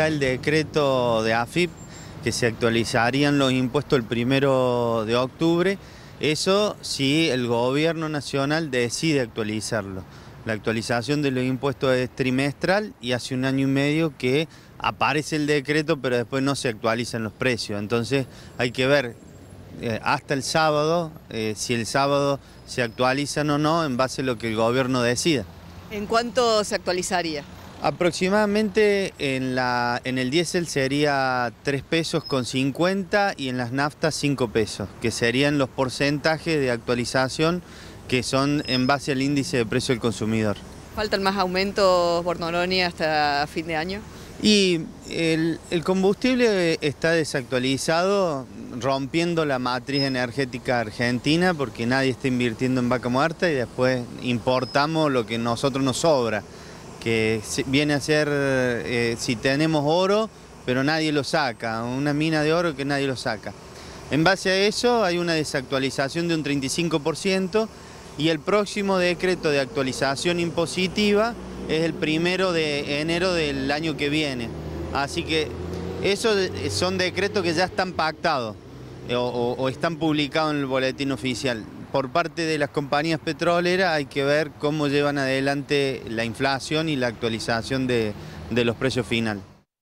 está el decreto de AFIP, que se actualizarían los impuestos el 1 de octubre. Eso si el gobierno nacional decide actualizarlo. La actualización de los impuestos es trimestral y hace 1 año y medio que aparece el decreto, pero después no se actualizan los precios. Entonces hay que ver hasta el sábado si el sábado se actualizan o no en base a lo que el gobierno decida. ¿En cuánto se actualizaría? Aproximadamente en el diésel sería 3,50 pesos y en las naftas 5 pesos, que serían los porcentajes de actualización que son en base al índice de precio del consumidor. ¿Faltan más aumentos, Bornoloni, hasta fin de año? Y el combustible está desactualizado, rompiendo la matriz energética argentina, porque nadie está invirtiendo en vaca muerta y después importamos lo que a nosotros nos sobra, que viene a ser si tenemos oro, pero nadie lo saca, una mina de oro que nadie lo saca. En base a eso hay una desactualización de un 35% y el próximo decreto de actualización impositiva es el 1 de enero del año que viene. Así que esos son decretos que ya están pactados o están publicados en el boletín oficial. Por parte de las compañías petroleras hay que ver cómo llevan adelante la inflación y la actualización de los precios finales.